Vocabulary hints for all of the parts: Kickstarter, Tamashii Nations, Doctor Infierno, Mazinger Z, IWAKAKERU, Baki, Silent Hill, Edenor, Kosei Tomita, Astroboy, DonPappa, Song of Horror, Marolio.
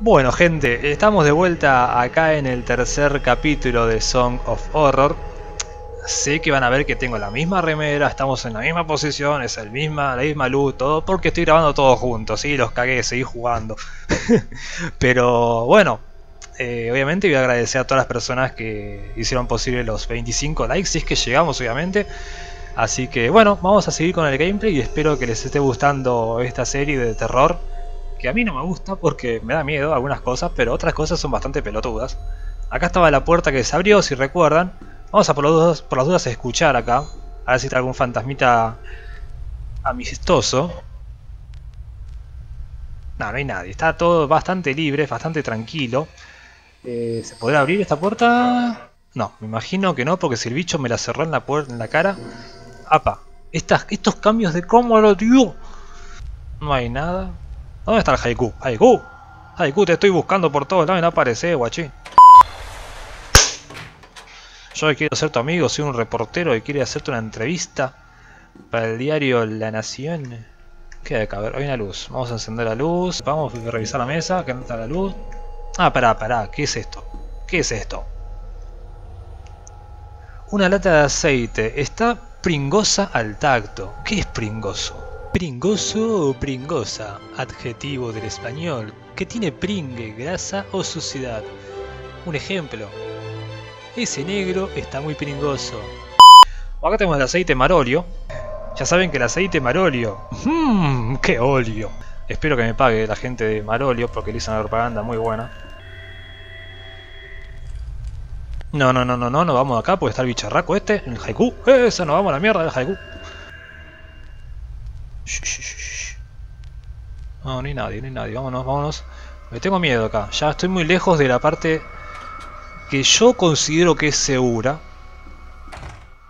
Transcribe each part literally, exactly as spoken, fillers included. Bueno, gente, estamos de vuelta acá en el tercer capítulo de Song of Horror. Sé que van a ver que tengo la misma remera, estamos en la misma posición, es el misma, la misma luz, todo, porque estoy grabando todos juntos, ¿sí? Los cagué, seguí jugando. Pero bueno, eh, obviamente voy a agradecer a todas las personas que hicieron posible los veinticinco likes, si es que llegamos obviamente. Así que bueno, vamos a seguir con el gameplay y espero que les esté gustando esta serie de terror. Que a mí no me gusta porque me da miedo algunas cosas, pero otras cosas son bastante pelotudas. Acá estaba la puerta que se abrió, si recuerdan. Vamos a por, los dos, por las dudas a escuchar acá. A ver si está algún fantasmita amistoso. No, no hay nadie. Está todo bastante libre, bastante tranquilo. Eh, ¿Se podrá abrir esta puerta? No, me imagino que no, porque si el bicho me la cerró en la, puerta, en la cara... ¡Apa! Estas, estos cambios de cámara, tío. No hay nada. ¿Dónde está el Haiku? ¡Haiku! ¡Haiku! Te estoy buscando por todos lados y no aparece, guachín. Yo quiero ser tu amigo, soy un reportero y quiere hacerte una entrevista para el diario La Nación. ¿Qué hay acá? A ver, hay una luz. Vamos a encender la luz. Vamos a revisar la mesa, que no está la luz. Ah, pará, pará. ¿Qué es esto? ¿Qué es esto? Una lata de aceite. Está pringosa al tacto. ¿Qué es pringoso? Pringoso o pringosa, adjetivo del español, que tiene pringue, grasa o suciedad. Un ejemplo. Ese negro está muy pringoso. Acá tenemos el aceite Marolio. Ya saben que el aceite Marolio... ¡Mmm! ¡Qué óleo! Espero que me pague la gente de Marolio porque le hizo una propaganda muy buena. No, no, no, no, no, no vamos acá porque está el bicharraco este, el Haiku. ¡Eso! ¡Nos vamos a la mierda del Haiku! No, ni nadie, ni nadie. Vámonos, vámonos. Me tengo miedo acá. Ya estoy muy lejos de la parte... que yo considero que es segura.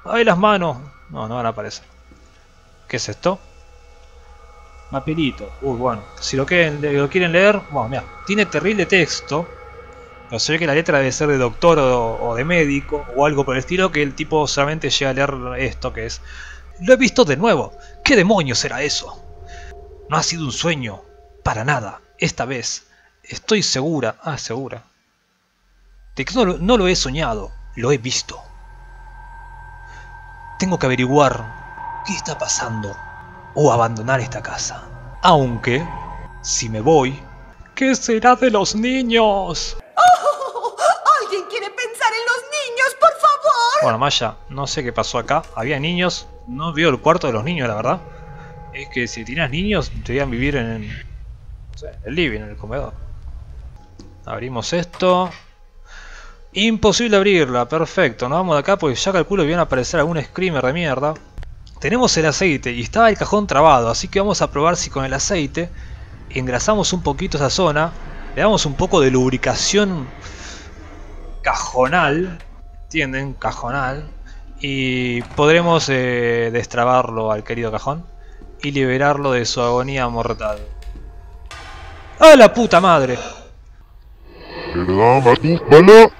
¡Ay, las manos! No, no van a aparecer. ¿Qué es esto? Papelito. Uy, bueno. Si lo quieren, lo quieren leer... Bueno, mira. Tiene terrible texto. Pero se ve que la letra debe ser de doctor o, o de médico. O algo por el estilo. Que el tipo solamente llega a leer esto que es... Lo he visto de nuevo. ¿Qué demonios será eso? No ha sido un sueño. Para nada. Esta vez. Estoy segura. Ah, segura. No, no lo he soñado, lo he visto. Tengo que averiguar qué está pasando o abandonar esta casa. Aunque, si me voy, ¿qué será de los niños? Oh, ¿alguien quiere pensar en los niños, por favor? Bueno, Maya, no sé qué pasó acá. Había niños, no veo el cuarto de los niños, la verdad. Es que si tenías niños, debían vivir en, no sé, en el living, en el comedor. Abrimos esto. Imposible abrirla, perfecto, nos vamos de acá porque ya calculo que van a aparecer algún screamer de mierda. Tenemos el aceite y estaba el cajón trabado, así que vamos a probar si con el aceite engrasamos un poquito esa zona, le damos un poco de lubricación cajonal, ¿entienden? Cajonal, y podremos eh, destrabarlo al querido cajón y liberarlo de su agonía mortal. ¡Ah, la puta madre! Perdón, ¿vale?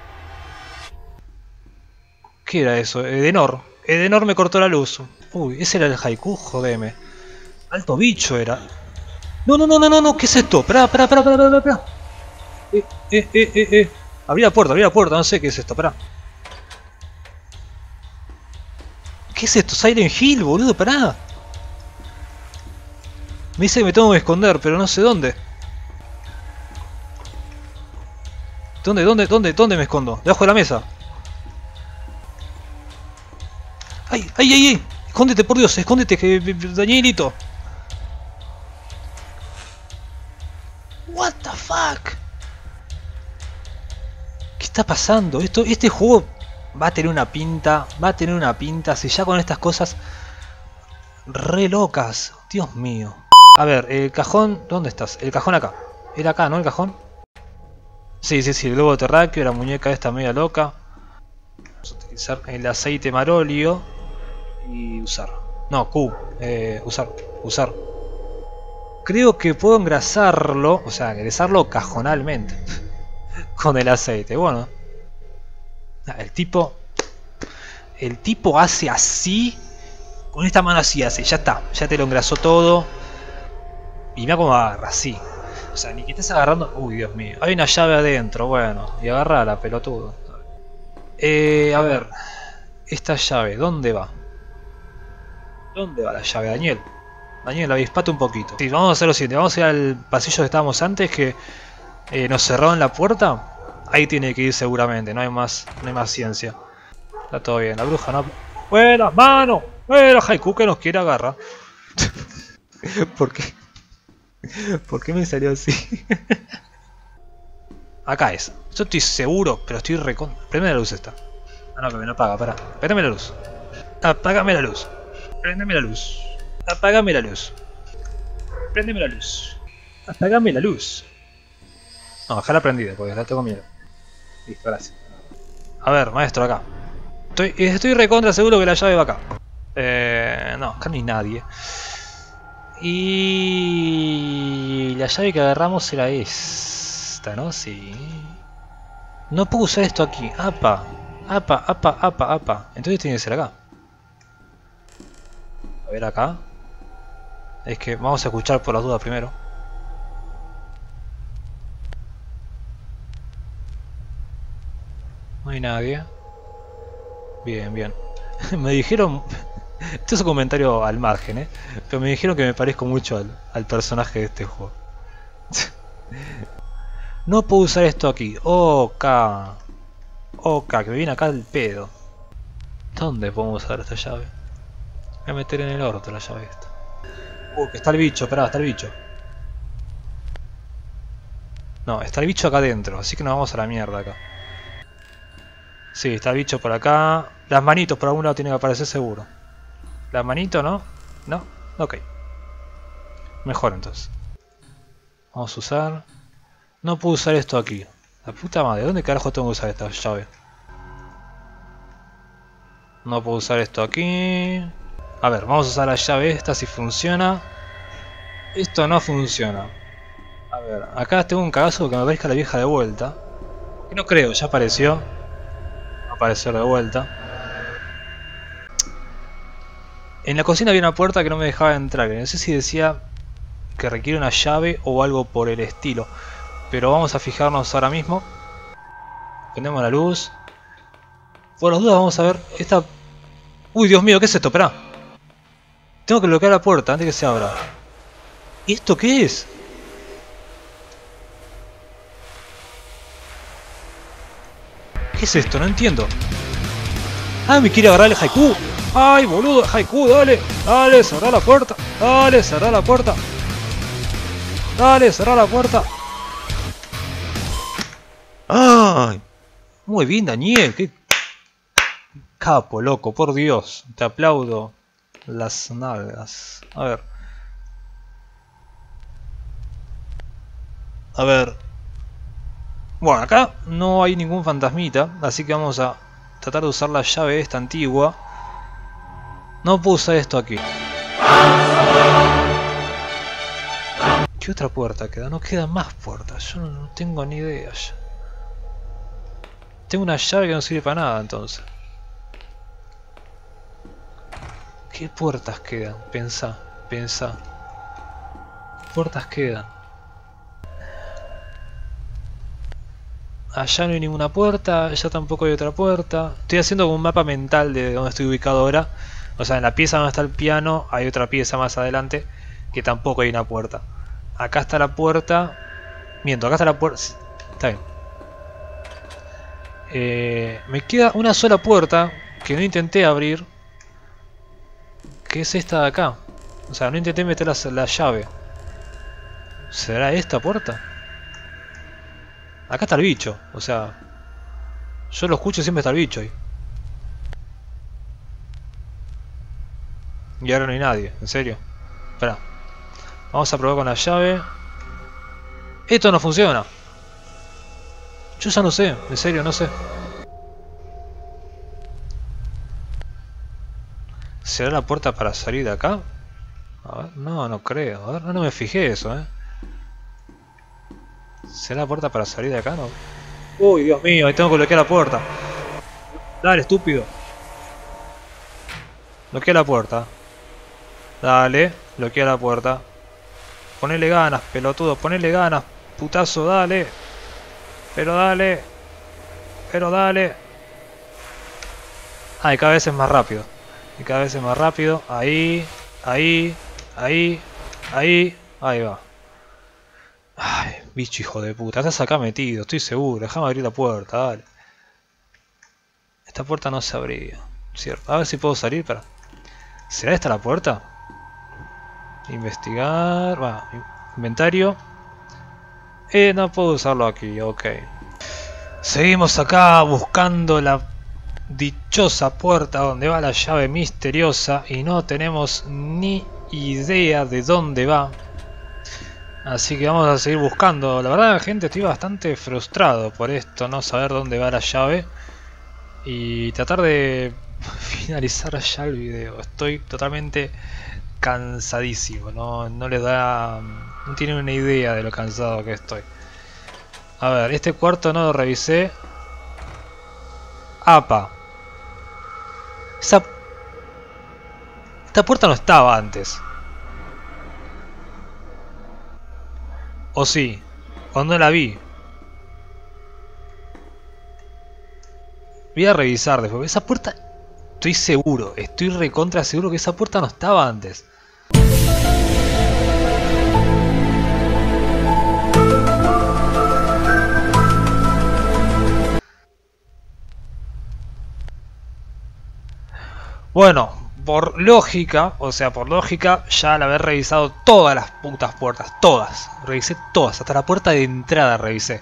¿Qué era eso? Edenor. Edenor me cortó la luz. Uy, ese era el Haiku, jodeme. Alto bicho era. No, no, no, no, no, no, ¿qué es esto? Pará, pará, pará, pará, pará, pará. Eh, eh, eh, eh, eh. Abrí la puerta, abrí la puerta, no sé qué es esto, pará. ¿Qué es esto? Silent Hill, boludo, pará. Me dice que me tengo que esconder, pero no sé dónde. ¿Dónde, dónde, dónde, dónde me escondo? Debajo de la mesa. ¡Ay, ay, ay, ay! Escóndete, por Dios, escóndete, que Danielito. What the fuck? ¿Qué está pasando? Esto, este juego va a tener una pinta, va a tener una pinta, si ya con estas cosas re locas. Dios mío. A ver, el cajón, ¿dónde estás? El cajón acá. Era acá, ¿no? El cajón. Sí, sí, sí, el globo terráqueo, la muñeca esta media loca. Utilizar el aceite Marolio y usar. No, Q, eh, usar, usar. Creo que puedo engrasarlo, o sea, engrasarlo cajonalmente con el aceite. Bueno, el tipo, el tipo hace así, con esta mano así hace, ya está, ya te lo engrasó todo. Y mira cómo agarra, así. O sea, ni que estés agarrando... Uy, Dios mío. Hay una llave adentro, bueno. Y agarrala, pelotudo. Eh, a ver. Esta llave, ¿dónde va? ¿Dónde va la llave, Daniel? Daniel, avispate un poquito. Sí, vamos a hacer lo siguiente. Vamos a ir al pasillo que estábamos antes, que eh, nos cerraron la puerta. Ahí tiene que ir seguramente, no hay más, no hay más ciencia. Está todo bien, la bruja no... ¡Buena, mano! ¡Buena, Haiku que nos quiere agarrar! ¿Por qué? ¿Por qué me salió así? Acá es. Yo estoy seguro, pero estoy recon... Prendeme la luz esta. Ah, no, que me no apaga, pará. Prendeme la luz. Apágame la luz. Prendeme la luz. Apágame la luz. Prendeme la luz. Apágame la luz. No, déjala prendida, porque la tengo miedo. Listo, gracias. A ver, maestro, acá. Estoy, estoy recontra seguro que la llave va acá. Eh, no, acá no hay nadie. Y la llave que agarramos era esta, ¿no? Sí. No puedo usar esto aquí. Apa, apa, apa, apa, apa. Entonces tiene que ser acá. A ver acá. Es que vamos a escuchar por las dudas primero. No hay nadie. Bien, bien. Me dijeron... Esto es un comentario al margen, ¿eh? Pero me dijeron que me parezco mucho al, al personaje de este juego. No puedo usar esto aquí. Ok. Ok, que me viene acá el pedo. ¿Dónde podemos usar esta llave? Voy a meter en el orto la llave esta. Uh, que está el bicho, esperá, está el bicho. No, está el bicho acá adentro, así que nos vamos a la mierda acá. Sí, está el bicho por acá. Las manitos por algún lado tienen que aparecer seguro. Las manitos, ¿no? No, ok. Mejor entonces. Vamos a usar... No puedo usar esto aquí. La puta madre, ¿dónde carajo tengo que usar esta llave? No puedo usar esto aquí. A ver, vamos a usar la llave esta si funciona. Esto no funciona. A ver, acá tengo un cagazo que me aparezca la vieja de vuelta. Que no creo, ya apareció. Aparecer de vuelta. En la cocina había una puerta que no me dejaba entrar. No sé si decía que requiere una llave o algo por el estilo, pero vamos a fijarnos ahora mismo. Prendemos la luz. Por las dudas vamos a ver esta... Uy, Dios mío, ¿qué es esto? Esperá. Tengo que bloquear la puerta antes que se abra. ¿Y esto qué es? ¿Qué es esto? No entiendo. Ah, me quiere agarrar el Haiku. Ay, boludo, Haiku, dale. Dale, cerrá la puerta. Dale, cerrá la puerta. Dale, cerrá la puerta. Ay, muy bien, Daniel. Qué capo, loco, por Dios. Te aplaudo las nalgas. A ver. A ver. Bueno, acá no hay ningún fantasmita, así que vamos a tratar de usar la llave esta antigua. No puse esto aquí. ¿Qué otra puerta queda? No quedan más puertas, yo no tengo ni idea ya. Tengo una llave que no sirve para nada entonces. ¿Qué puertas quedan? Pensá, pensá. ¿Qué puertas quedan? Allá no hay ninguna puerta, allá tampoco hay otra puerta. Estoy haciendo un mapa mental de donde estoy ubicado ahora. O sea, en la pieza donde está el piano, hay otra pieza más adelante que tampoco hay una puerta. Acá está la puerta... Miento, acá está la puerta... Está bien. Eh, me queda una sola puerta que no intenté abrir. Que es esta de acá. O sea, no intenté meter la, la llave. ¿Será esta puerta? Acá está el bicho, o sea... Yo lo escucho y siempre está el bicho ahí. Y ahora no hay nadie, en serio. Espera. Vamos a probar con la llave. Esto no funciona. Yo ya no sé, en serio, no sé. ¿Será la puerta para salir de acá? A ver, no, no creo. A ver, no me fijé eso, eh. ¿Será la puerta para salir de acá, no? Uy, Dios mío, ahí tengo que bloquear la puerta. Dale, estúpido. Bloquea la puerta. Dale, bloquea la puerta. ponele ganas, pelotudo, ponele ganas, putazo, dale. Pero dale. Pero dale. Ah, y cada vez es más rápido. Y cada vez es más rápido. Ahí, ahí, ahí, ahí. Ahí va. Ay, bicho hijo de puta. Estás acá metido, estoy seguro. Déjame abrir la puerta, dale. Esta puerta no se abría. Cierto. A ver si puedo salir para... ¿Será esta la puerta? Investigar... Va, inventario. Eh, no puedo usarlo aquí, ok. Seguimos acá buscando la dichosa puerta donde va la llave misteriosa y no tenemos ni idea de dónde va. Así que vamos a seguir buscando. La verdad, gente, estoy bastante frustrado por esto, no saber dónde va la llave. Y tratar de finalizar ya el video. Estoy totalmente cansadísimo. No, no les da... No tienen una idea de lo cansado que estoy. A ver, este cuarto no lo revisé. Apa. Esa... Esta puerta no estaba antes. O sí. O no la vi. Voy a revisar después. Esa puerta, estoy seguro, estoy recontra seguro que esa puerta no estaba antes. Bueno, por lógica, o sea, por lógica, ya al haber revisado todas las putas puertas, todas, revisé todas, hasta la puerta de entrada revisé.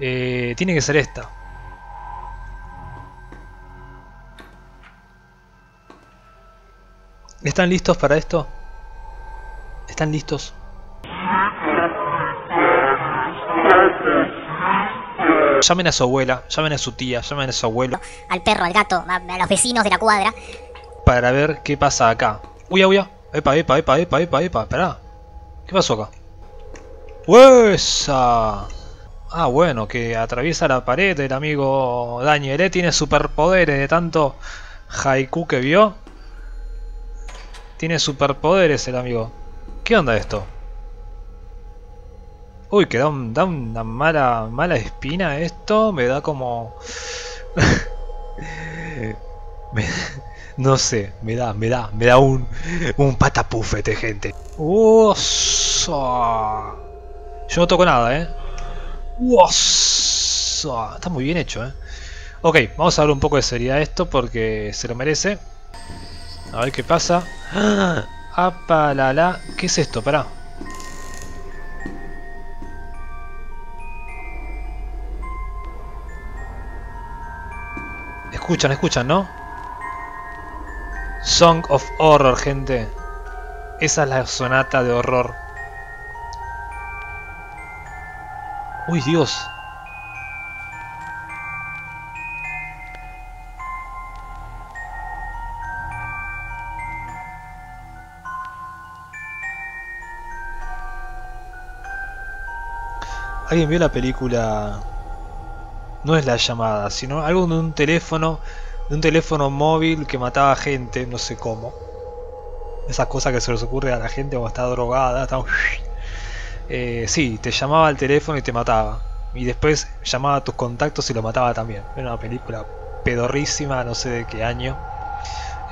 Eh, tiene que ser esta. ¿Están listos para esto? ¿Están listos? Llamen a su abuela, llamen a su tía, llamen a su abuelo. Al perro, al gato, a los vecinos de la cuadra. Para ver qué pasa acá. Uy, uy, epa, epa, epa, epa, epa, epa, esperá. ¿Qué pasó acá? ¡Huesa! Ah, bueno, que atraviesa la pared el amigo Daniel, ¿eh? Tiene superpoderes de tanto haiku que vio. Tiene superpoderes el amigo. ¿Qué onda esto? Uy, que da, un, da una mala, mala espina esto. Me da como... me, no sé, me da, me da, me da un, un patapufete, gente. Uoso. Yo no toco nada, ¿eh? Uoso. Está muy bien hecho, ¿eh? Ok, vamos a darle un poco de seriedad a esto porque se lo merece. A ver qué pasa. ¡Ah! Apalala. ¿Qué es esto? Pará. Escuchan, escuchan, ¿no? Song of Horror, gente. Esa es la sonata de horror. Uy, Dios. ¿Alguien vio la película? No es La Llamada, sino algo de un teléfono, de un teléfono móvil que mataba gente, no sé cómo. Esas cosas que se les ocurre a la gente cuando está drogada, está... Eh, sí, te llamaba el teléfono y te mataba. Y después llamaba a tus contactos y los mataba también. Era una película pedorrísima, no sé de qué año.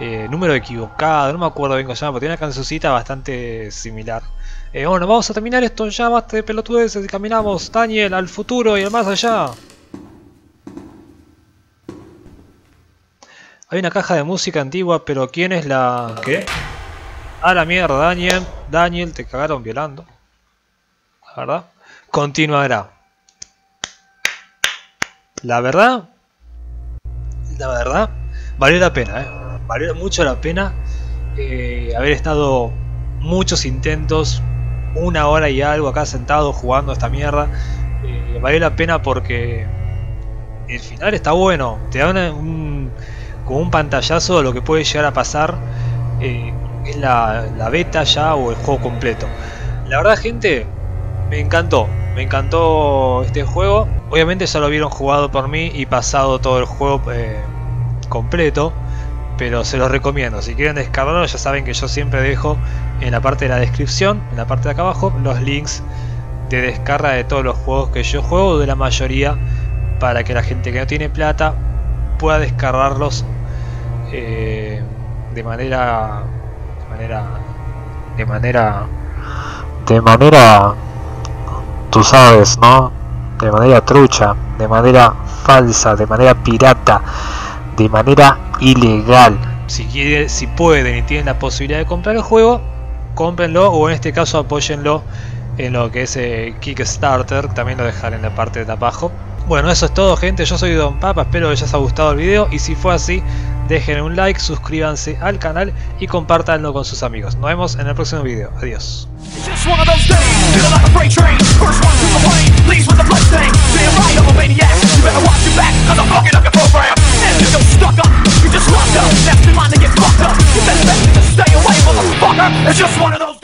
Eh, número equivocado, no me acuerdo bien cómo se llama, pero tiene una cancioncita bastante similar. Eh, bueno, vamos a terminar esto, ya basta de pelotudeces y caminamos, Daniel, al futuro y al más allá. Hay una caja de música antigua, pero ¿quién es la...? ¿Qué? A la mierda, Daniel. Daniel, te cagaron violando. La verdad. Continuará. La verdad... La verdad... Valió la pena, ¿eh? Valió mucho la pena eh, haber estado muchos intentos... Una hora y algo acá sentado jugando a esta mierda. Eh, valió la pena porque el final está bueno. Te da una, un, como un pantallazo de lo que puede llegar a pasar. Eh, es la, la beta ya o el juego completo. La verdad, gente, me encantó. Me encantó este juego. Obviamente ya lo vieron jugado por mí y pasado todo el juego eh, completo. Pero se los recomiendo. Si quieren descargarlo, ya saben que yo siempre dejo en la parte de la descripción, en la parte de acá abajo, los links de descarga de todos los juegos que yo juego, de la mayoría, para que la gente que no tiene plata pueda descargarlos eh, de manera de manera de manera de manera tú sabes, ¿no? De manera trucha, de manera falsa, de manera pirata, de manera ilegal. Si quieren, si pueden y tienen la posibilidad de comprar el juego, cómprenlo, o en este caso apóyenlo en lo que es eh, Kickstarter. También lo dejaré en la parte de abajo. Bueno, eso es todo, gente. Yo soy Don Papa, espero que les haya gustado el video, y si fue así, dejen un like, suscríbanse al canal y compártanlo con sus amigos. Nos vemos en el próximo video. Adiós. It's just one of those